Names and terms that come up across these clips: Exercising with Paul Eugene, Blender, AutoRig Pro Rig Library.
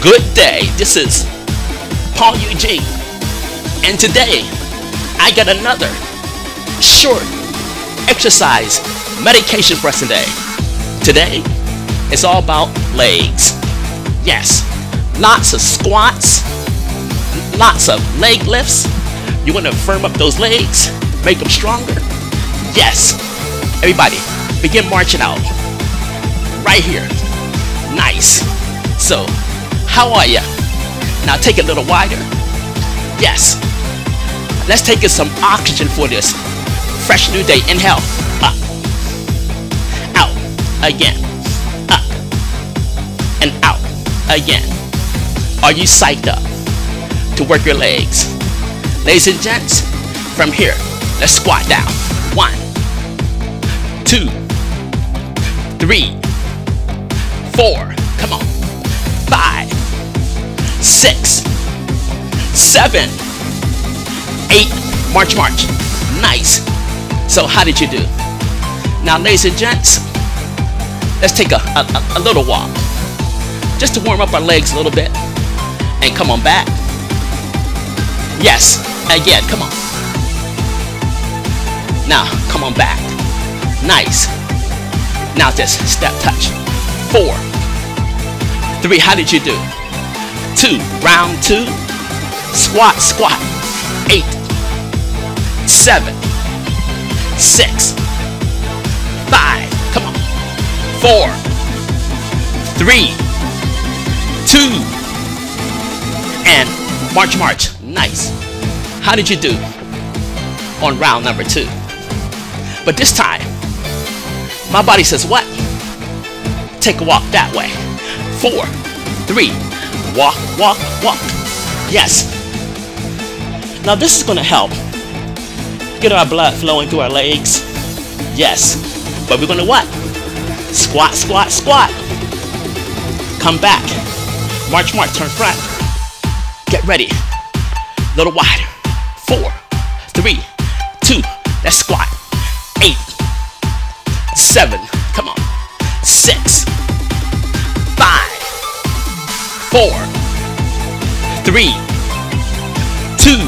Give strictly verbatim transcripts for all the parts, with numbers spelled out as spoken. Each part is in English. Good day, this is Paul Eugene, and today I got another short exercise meditation for us today. Today it's all about legs. Yes, lots of squats, lots of leg lifts. You want to firm up those legs, make them stronger. Yes, everybody begin marching out right here. Nice. So how are you? Now take it a little wider. Yes. Let's take in some oxygen for this fresh new day. Inhale. Up. Out. Again. Up. And out. Again. Are you psyched up to work your legs? Ladies and gents, from here, let's squat down. One. Two. Three. Four. Come on. Five. Six, seven, eight, march, march. Nice. So how did you do? Now, ladies and gents, let's take a, a, a little walk just to warm up our legs a little bit and come on back. Yes, again, come on. Now, come on back. Nice. Now just step touch. Four, three, how did you do? Two, round two, squat, squat, eight, seven, six, five, come on, four, three, two, and march, march. Nice. How did you do on round number two? But this time, my body says what? Take a walk that way. Four, three, walk, walk, walk. Yes. Now this is going to help get our blood flowing through our legs. Yes. But we're going to what? Squat, squat, squat. Come back. March, march. Turn front. Get ready. A little wider. Four, three, two. Let's squat. Eight, seven. Come on. Six. Four, three, two,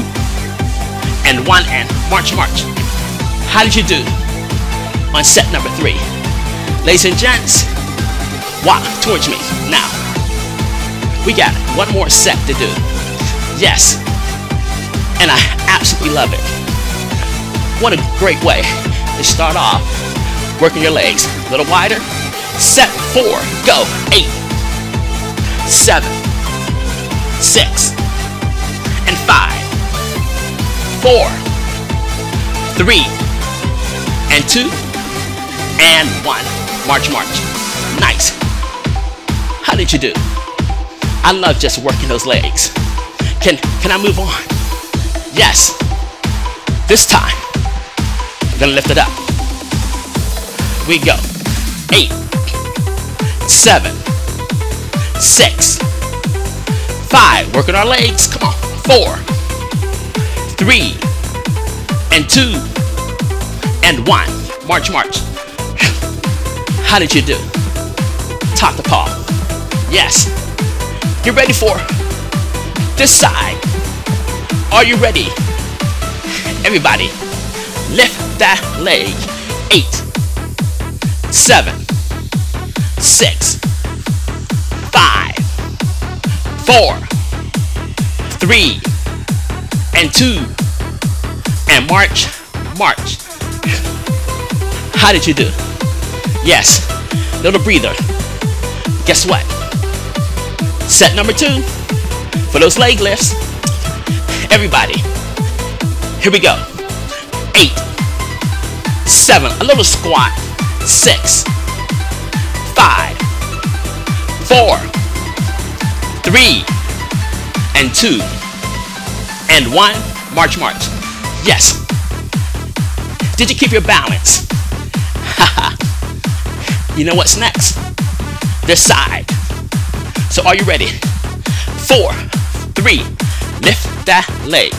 and one, and march, march. How did you do on set number three? Ladies and gents, walk towards me now. We got one more set to do. Yes, and I absolutely love it. What a great way to start off working your legs. A little wider. Set four, go. Eight, seven, six, and five, four, three, and two, and one. March, march. Nice. How did you do? I love just working those legs. Can, can I move on? Yes. This time, I'm gonna lift it up. We go. Eight, seven, six, five, working our legs, come on, four, three, and two, and one, march, march. How did you do? Talk to Paul. Yes. Get ready for this side. Are you ready? Everybody, lift that leg. Eight, seven, six, five, four, three, and two, and march, march. How did you do? Yes, little breather. Guess what? Set number two for those leg lifts. Everybody, here we go. Eight, seven, a little squat. Six, five, four, three, and two, and one, march, march. Yes. Did you keep your balance? You know what's next? This side. So are you ready? Four, three, lift that leg.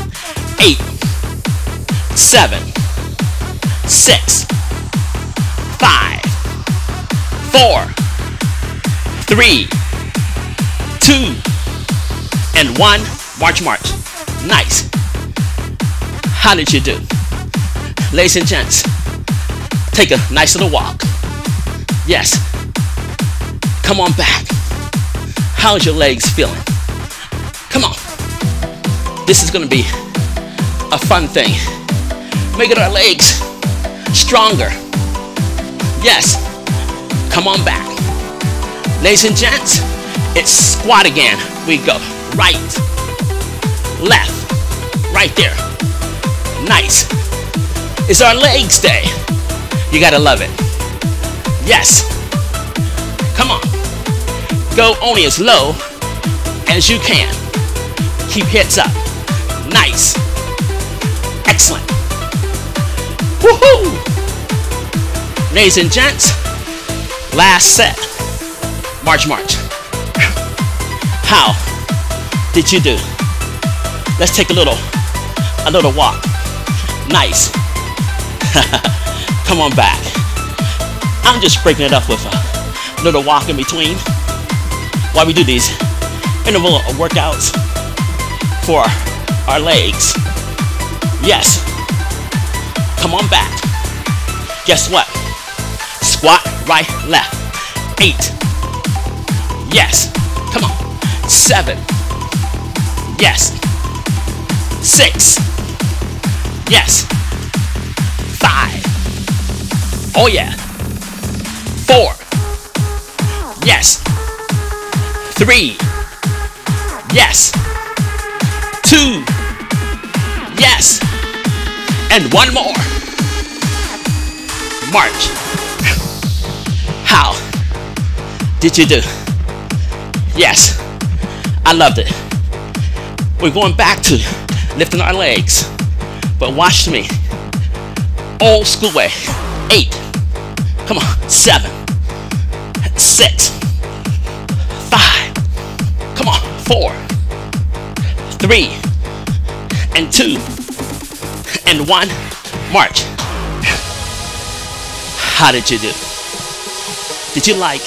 Eight, seven, six, five, four, three, two, and one, march, march. Nice. How did you do? Ladies and gents, take a nice little walk. Yes. Come on back. How's your legs feeling? Come on. This is going to be a fun thing. Making our legs stronger. Yes. Come on back. Ladies and gents, it's squat again. We go right, left, right there. Nice. It's our legs day. You gotta love it. Yes. Come on. Go only as low as you can. Keep hips up. Nice. Excellent. Woohoo! Ladies and gents, last set. March, march. How did you do? Let's take a little, a little walk. Nice. Come on back. I'm just breaking it up with a little walk in between while we do these interval workouts for our legs. Yes. Come on back. Guess what? Squat, right, left. Eight. Yes. Come on. Seven. Yes. Six. Yes. Five. Oh yeah. Four. Yes. Three. Yes. Two. Yes. And one more. March. How did you do? Yes, I loved it. We're going back to lifting our legs, but watch me. Old school way. Eight. Come on. Seven. Six. Five. Come on. Four. Three. And two. And one. March. How did you do? Did you like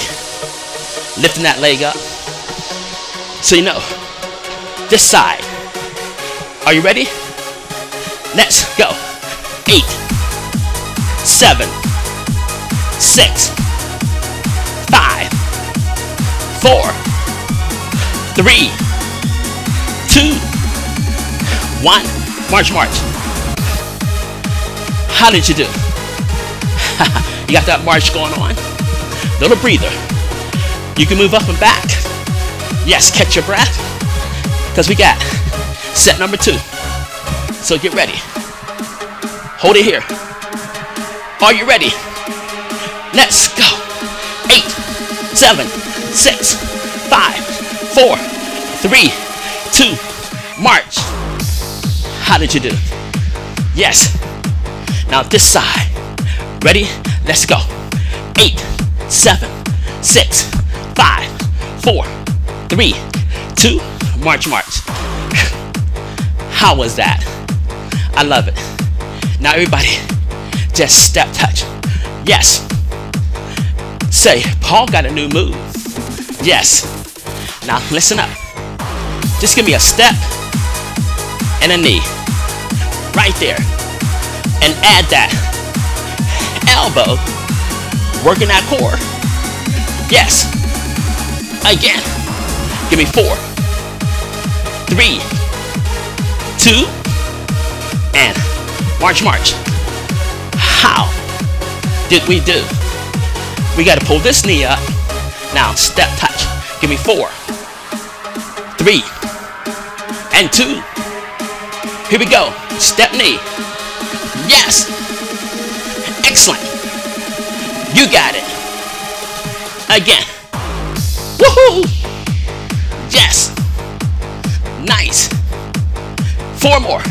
lifting that leg up? So you know, this side. Are you ready? Let's go. Eight, seven, six, five, four, three, two, one. March, march. How did you do? You got that march going on. Little breather. You can move up and back. Yes, catch your breath, because we got set number two. So get ready. Hold it here. Are you ready? Let's go. Eight, seven, six, five, four, three, two, march. How did you do? Yes. Now this side. Ready? Let's go. Eight, seven, six, five, four, three, two, march, march. How was that? I love it. Now everybody, just step touch. Yes. Say, Paul got a new move. Yes. Now listen up. Just give me a step and a knee. Right there. And add that elbow. Working that core. Yes. Again. Give me four, three, two, and march, march. How did we do? We got to pull this knee up. Now step touch. Give me four, three, and two. Here we go. Step knee. Yes. Excellent. You got it. Again. Woohoo! Yes. Nice. Four more.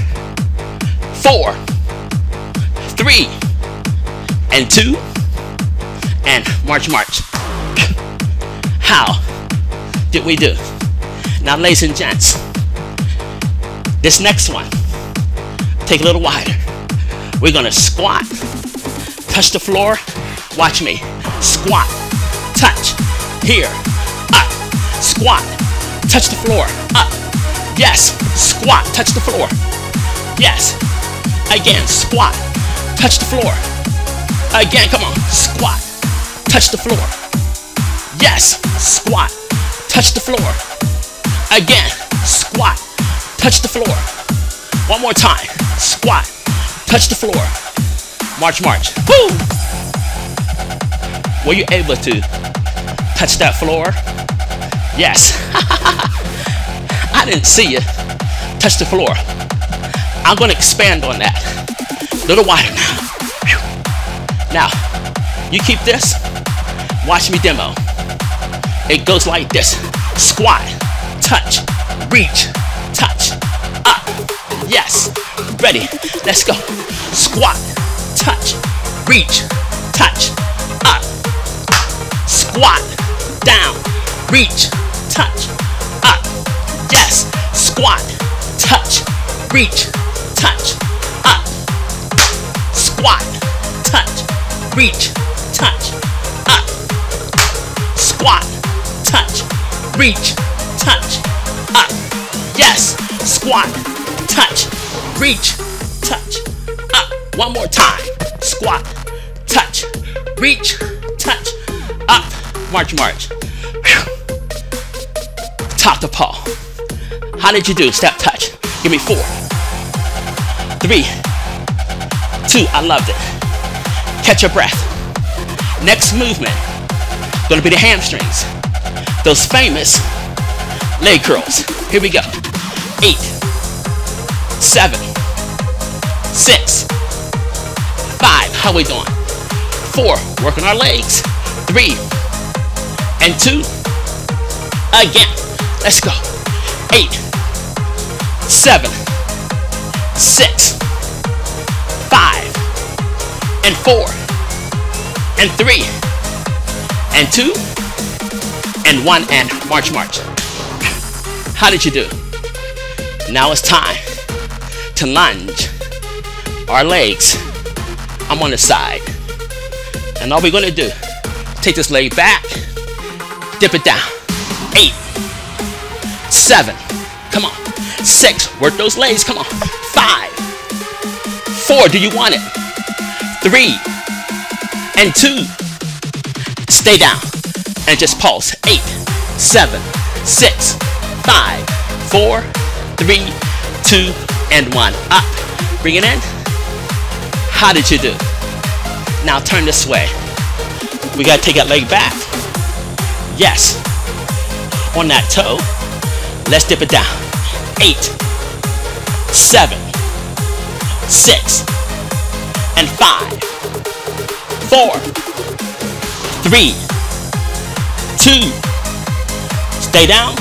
Four. Three. And two. And march, march. How did we do? Now, ladies and gents, this next one, take a little wider. We're going to squat, touch the floor. Watch me. Squat, touch, here, up, squat. Touch the floor, up, Yes, squat, touch the floor. Yes, again, squat, touch the floor. Again, come on, squat, touch the floor. Yes, squat, touch the floor. Again, squat, touch the floor. One more time, squat, touch the floor. March, march, woo! Were you able to touch that floor? Yes. I didn't see you touch the floor. I'm gonna expand on that. A little wider now. Now, you keep this, watch me demo. It goes like this. Squat, touch, reach, touch, up. Yes, ready, let's go. Squat, touch, reach, touch, up. Squat, down, reach, touch, up. Yes, squat, touch, reach, touch, up. Squat, touch, reach, touch, up. Squat, touch, reach, touch, up. Yes, squat, touch, reach, touch, up. One more time. Squat, touch, reach, touch, up. March, march. Top to paw. How did you do? Step touch. Give me four, three, two. I loved it. Catch your breath. Next movement gonna be the hamstrings. Those famous leg curls. Here we go. Eight, seven, six, five. How we doing? Four. Working our legs. Three and two. Again. Let's go. Eight, seven, six, five, and four, and three, and two, and one, and march, march. How did you do? Now it's time to lunge our legs. I'm on the side. And all we're gonna do, take this leg back, dip it down. Eight. Seven, come on. Six, work those legs, come on. Five, four, do you want it? Three, and two. Stay down and just pulse. Eight, seven, six, five, four, three, two, and one. Up, bring it in. How did you do? Now turn this way. We gotta take that leg back. Yes, on that toe. Let's dip it down. Eight, seven, six, and five, four, three, two. Stay down.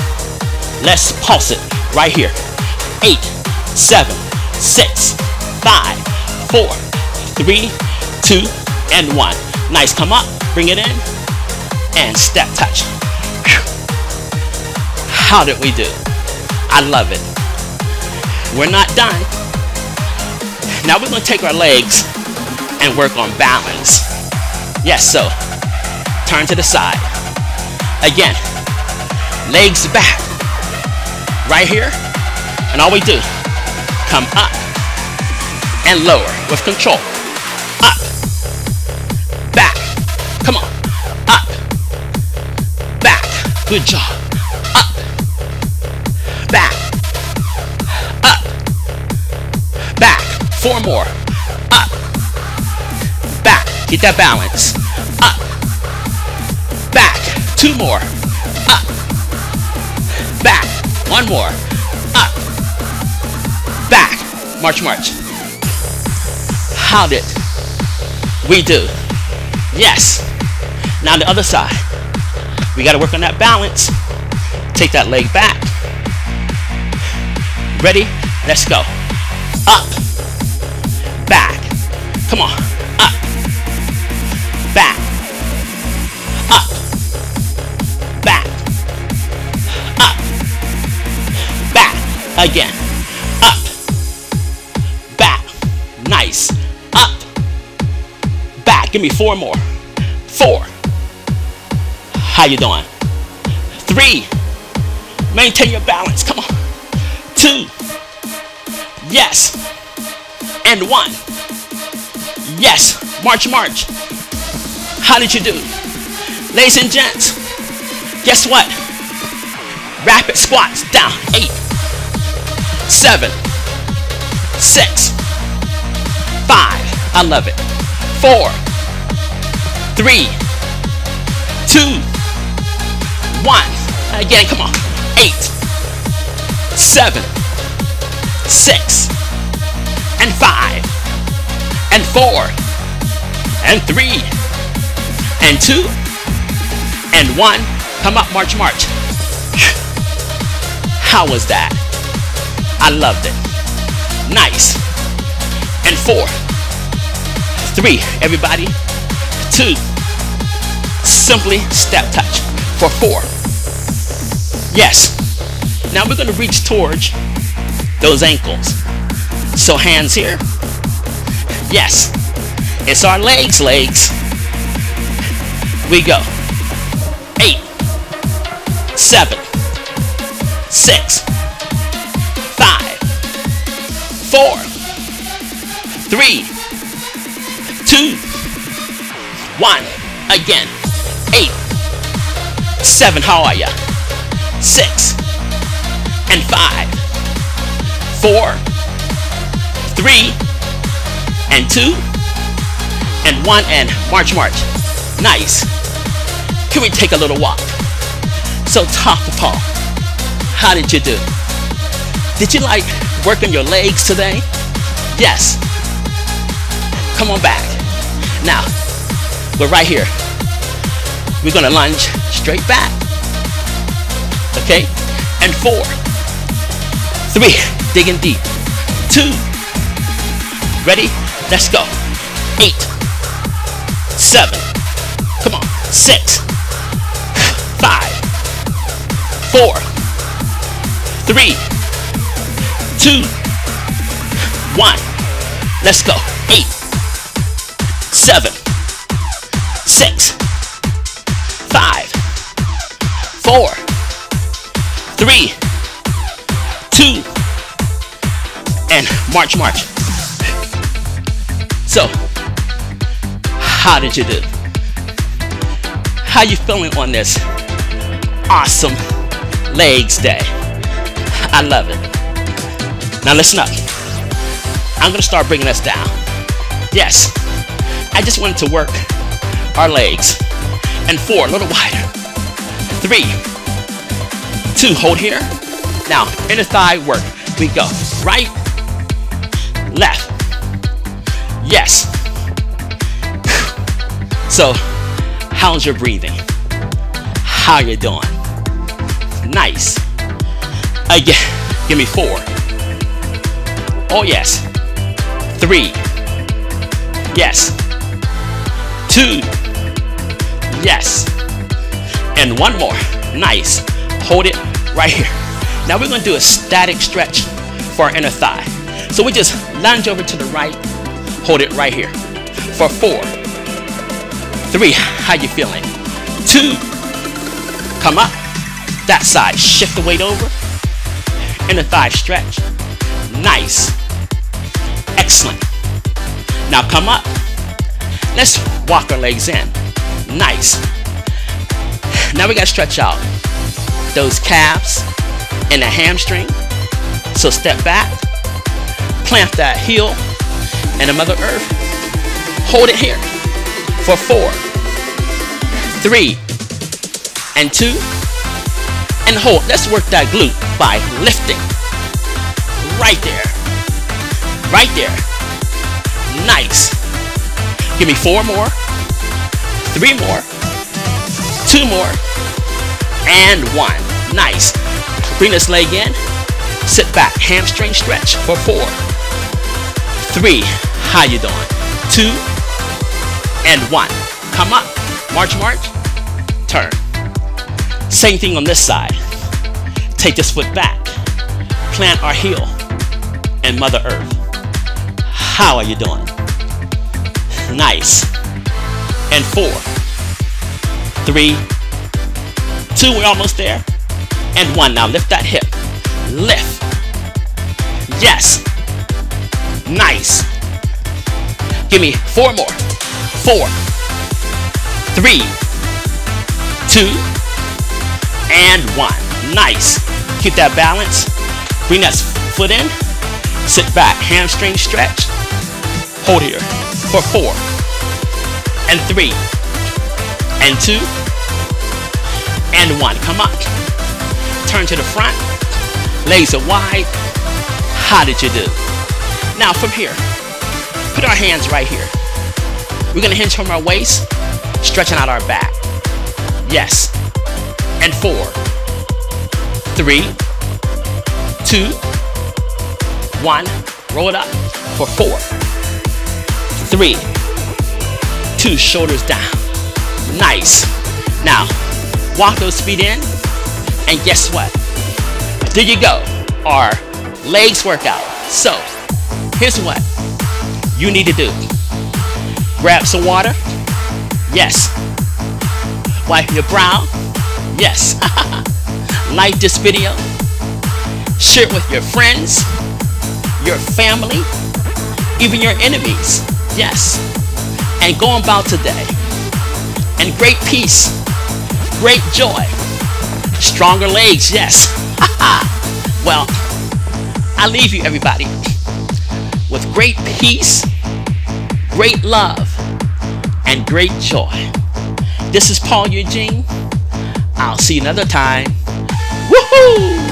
Let's pulse it right here. Eight, seven, six, five, four, three, two, and one. Nice. Come up. Bring it in. And step touch. How did we do? I love it. We're not done. Now we're gonna take our legs and work on balance. Yes, so turn to the side. Again, legs back. Right here, and all we do, come up and lower with control. Up, back, come on, up, back, good job. Four more. Up. Back. Get that balance. Up. Back. Two more. Up. Back. One more. Up. Back. March, march. How did we do? Yes. Now the other side. We gotta work on that balance. Take that leg back. Ready? Let's go. Up. Back, come on, up, back, up, back, up, back, again, up, back, nice, up, back, give me four more, four, how you doing, three, maintain your balance, come on, two, yes, and one, yes, march, march. How did you do? Ladies and gents, guess what? Rapid squats down, eight, seven, six, five, I love it, four, three, two, one, again, come on, eight, seven, six, and five, and four, and three, and two, and one. Come up, march, march. How was that? I loved it. Nice. And four, three, everybody, two, simply step touch for four. Yes. Now we're going to reach towards those ankles. So hands here. Yes. It's our legs, legs. We go. Eight, seven, six, five, four, three, two, one. Again. Eight, seven. How are ya? Six. And five, four, three, and two, and one, and march, march. Nice. Can we take a little walk? So top of Paul, how did you do? Did you like working your legs today? Yes. Come on back. Now, we're right here. We're gonna lunge straight back. Okay, and four. Three, digging deep. Two, ready? Let's go. Eight, seven, come on. Six, five, four, three, two, one. Let's go. Eight, seven, six, five, four, three, two, and march, march. So, how did you do? How you feeling on this awesome legs day? I love it. Now listen up. I'm gonna start bringing us down. Yes, I just wanted to work our legs. And four, a little wider. Three, two, hold here. Now, inner thigh work. We go right, left. Yes. So, how's your breathing? How you doing? Nice. Again, give me four. Oh yes. Three. Yes. Two. Yes. And one more. Nice. Hold it right here. Now we're going to do a static stretch for our inner thigh. So we just lunge over to the right, hold it right here for four, three, how you feeling? Two, come up, that side, shift the weight over, inner thigh stretch, nice, excellent. Now come up, let's walk our legs in, nice. Now we got to stretch out those calves and the hamstring. So step back, plant that heel and the mother earth, hold it here for four, three, and two, and hold. Let's work that glute by lifting right there, right there. Nice. Give me four more, three more, two more, and one. Nice. Bring this leg in, sit back, hamstring stretch for four, three, how you doing? Two, and one. Come up, march, march, turn. Same thing on this side. Take this foot back, plant our heel, and Mother Earth. How are you doing? Nice. And four, three, two, we're almost there. And one. Now lift that hip. Lift. Yes. Nice. Give me four more. Four. Three. Two. And one. Nice. Keep that balance. Bring that foot in. Sit back. Hamstring stretch. Hold here for four. And three. And two. And one. Come on. Turn to the front. Legs are wide. How did you do? Now from here, put our hands right here. We're gonna hinge from our waist, stretching out our back. Yes. And four, three, two, one. Roll it up for four, three, two. Shoulders down. Nice. Now walk those feet in, and guess what? There you go. Our legs workout. So here's what you need to do. Grab some water. Yes. Wipe your brow. Yes. Like this video. Share it with your friends, your family, even your enemies. Yes. And go about today. And great peace, great joy, stronger legs. Yes. Well, I leave you, everybody, with great peace, great love, and great joy. This is Paul Eugene. I'll see you another time. Woohoo!